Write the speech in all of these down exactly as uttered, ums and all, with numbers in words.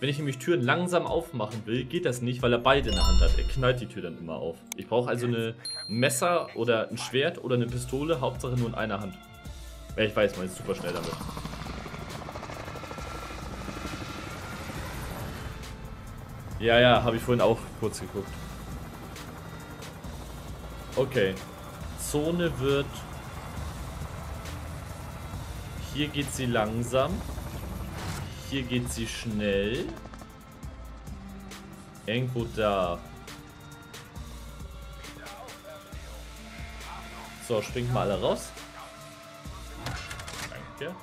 Wenn ich nämlich Türen langsam aufmachen will, geht das nicht, weil er beide in der Hand hat. Er knallt die Tür dann immer auf. Ich brauche also ein Messer oder ein Schwert oder eine Pistole, Hauptsache nur in einer Hand. Ja, ich weiß, man ist super schnell damit. Ja, ja, habe ich vorhin auch kurz geguckt. Okay. Zone wird... Hier geht sie langsam. Hier geht sie schnell. Irgendwo da. So, springt mal alle raus. Danke.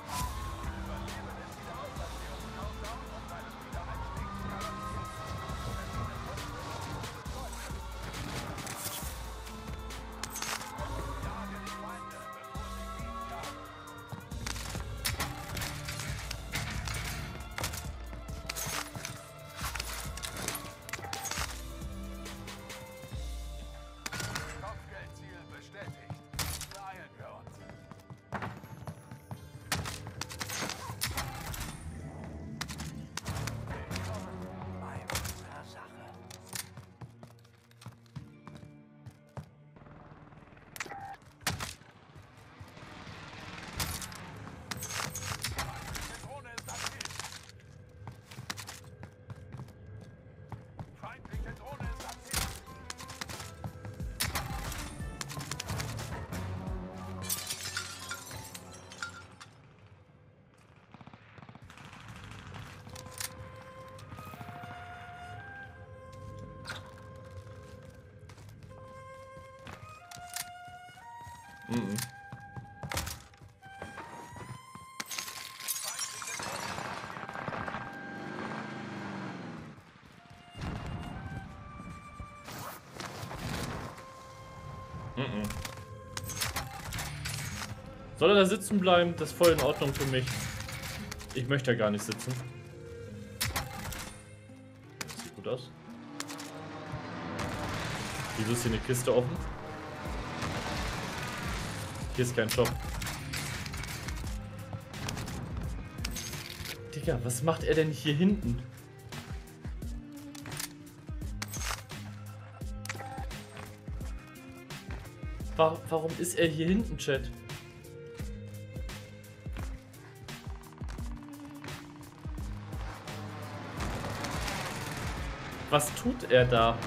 Mm-mm. Mm-mm. Soll er da sitzen bleiben? Das ist voll in Ordnung für mich. Ich möchte ja gar nicht sitzen. Das sieht gut aus. Wieso ist hier eine Kiste offen? Hier ist kein Shop. Digga, was macht er denn hier hinten? Warum, warum ist er hier hinten, Chat? Was tut er da?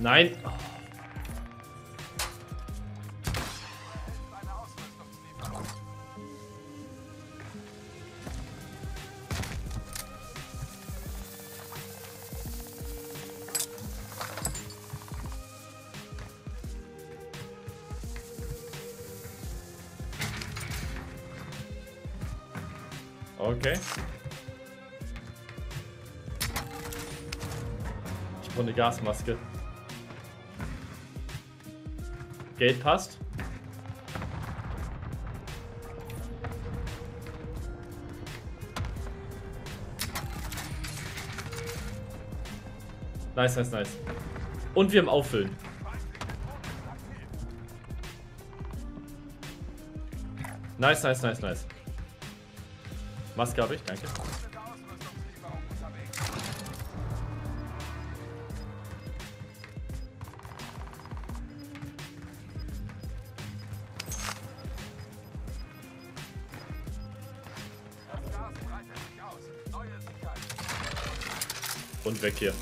Nein. Oh. Okay. Ich brauche eine Gasmaske. Geld passt. Nice, nice, nice. Und wir im Auffüllen. Nice, nice, nice, nice. Maske habe ich, danke. Und weg hier.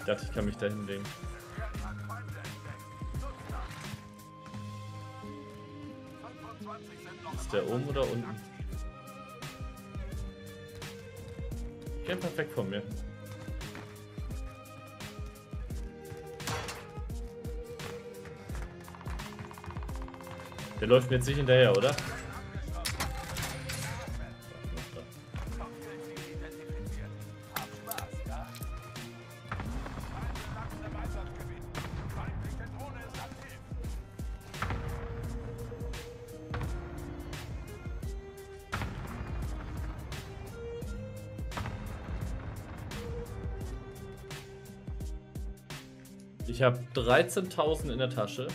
Ich dachte, ich kann mich da hinlegen. Ist der oben oder unten? Geh einfach weg von mir. Der läuft mir jetzt nicht hinterher, oder? Ich habe dreizehntausend in der Tasche,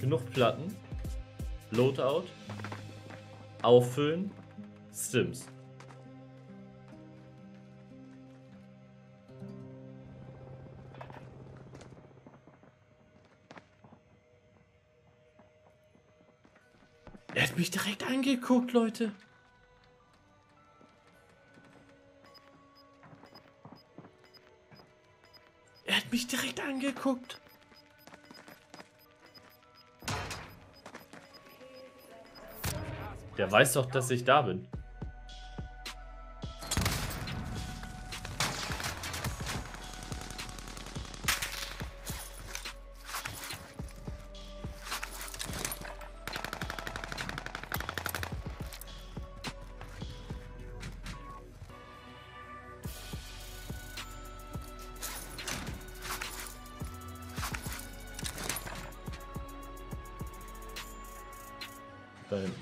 genug Platten, Loadout, auffüllen, Sims. Er hat mich direkt angeguckt, Leute. Mich direkt angeguckt. Der weiß doch, dass ich da bin. Da hinten.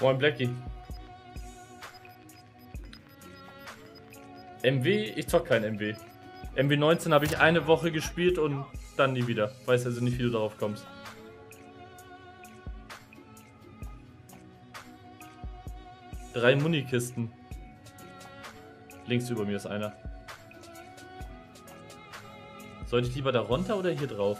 Moin Blackie. M W? Ich zock kein M W. M W neunzehn habe ich eine Woche gespielt und dann nie wieder. Weiß also nicht, wie du darauf kommst. Drei Munikisten. Links über mir ist einer. Sollte ich lieber da runter oder hier drauf?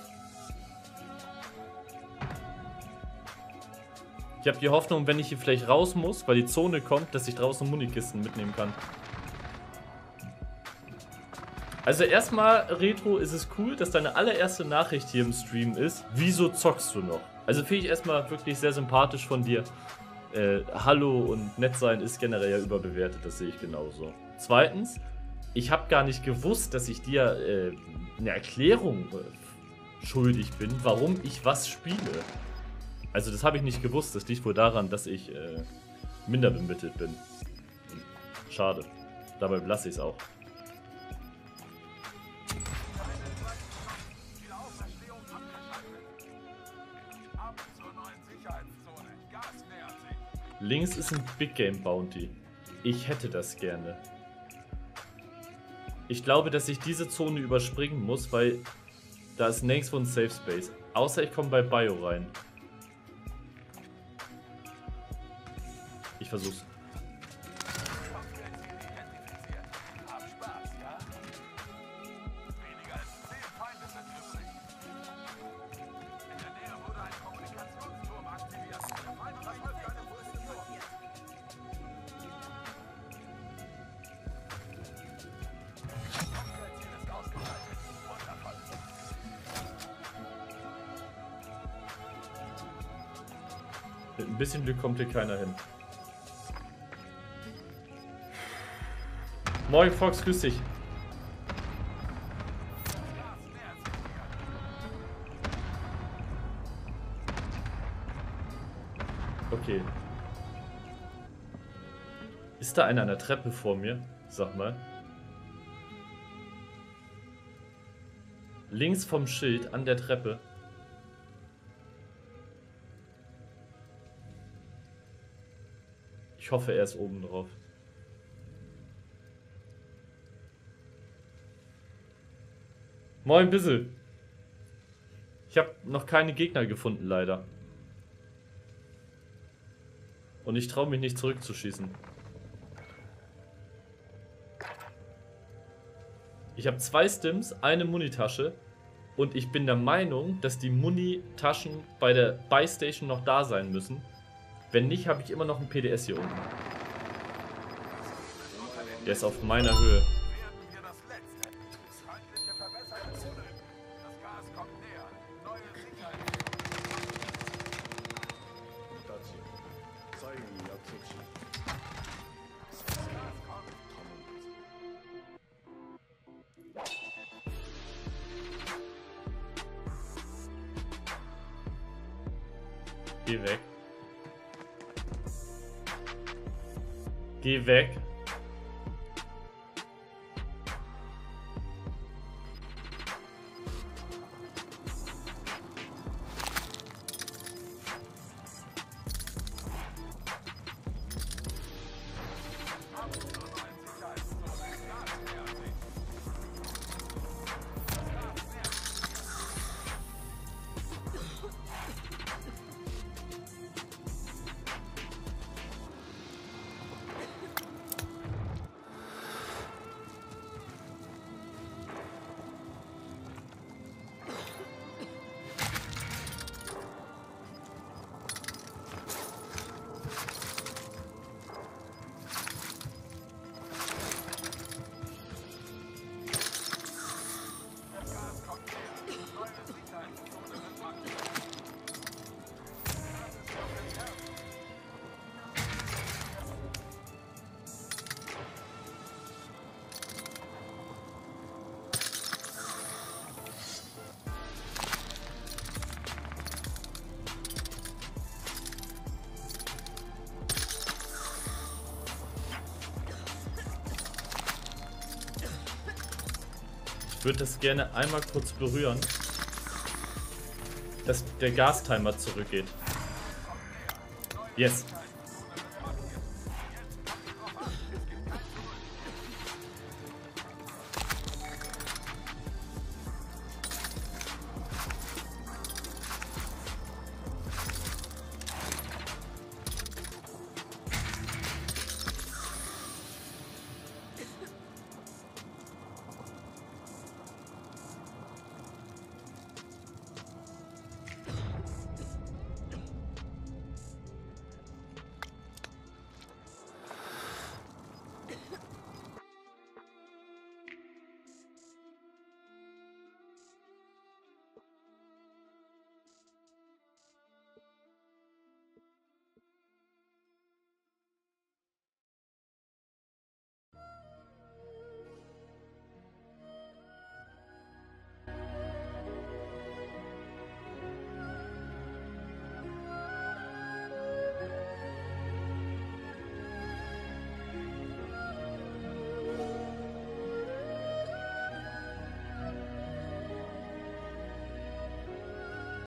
Ich habe die Hoffnung, wenn ich hier vielleicht raus muss, weil die Zone kommt, dass ich draußen Munikisten mitnehmen kann. Also erstmal, Retro, ist es cool, dass deine allererste Nachricht hier im Stream ist: Wieso zockst du noch? Also finde ich erstmal wirklich sehr sympathisch von dir. Äh, Hallo und nett sein ist generell ja überbewertet, das sehe ich genauso. Zweitens, ich habe gar nicht gewusst, dass ich dir äh, eine Erklärung äh, schuldig bin, warum ich was spiele. Also das habe ich nicht gewusst, das liegt wohl daran, dass ich äh, minder bemittelt bin. Schade, dabei lasse ich es auch. Links ist ein Big Game Bounty. Ich hätte das gerne. Ich glaube, dass ich diese Zone überspringen muss, weil da ist nirgendwo ein Safe Space. Außer ich komme bei Bio rein. Ich versuch's. Mit ein bisschen Glück kommt hier keiner hin. Moin Fox, grüß dich. Okay. Ist da einer an der Treppe vor mir? Sag mal. Links vom Schild an der Treppe. Ich hoffe, er ist oben drauf. Moin, Bissel. Ich habe noch keine Gegner gefunden, leider. Und ich traue mich nicht zurückzuschießen. Ich habe zwei Stims, eine Munitasche. Und ich bin der Meinung, dass die Munitaschen bei der Buy-Station noch da sein müssen. Wenn nicht, habe ich immer noch ein P D S hier unten. Der ist auf meiner Höhe. Geh weg. Geh weg. Ich würde das gerne einmal kurz berühren, dass der Gastimer zurückgeht. Yes.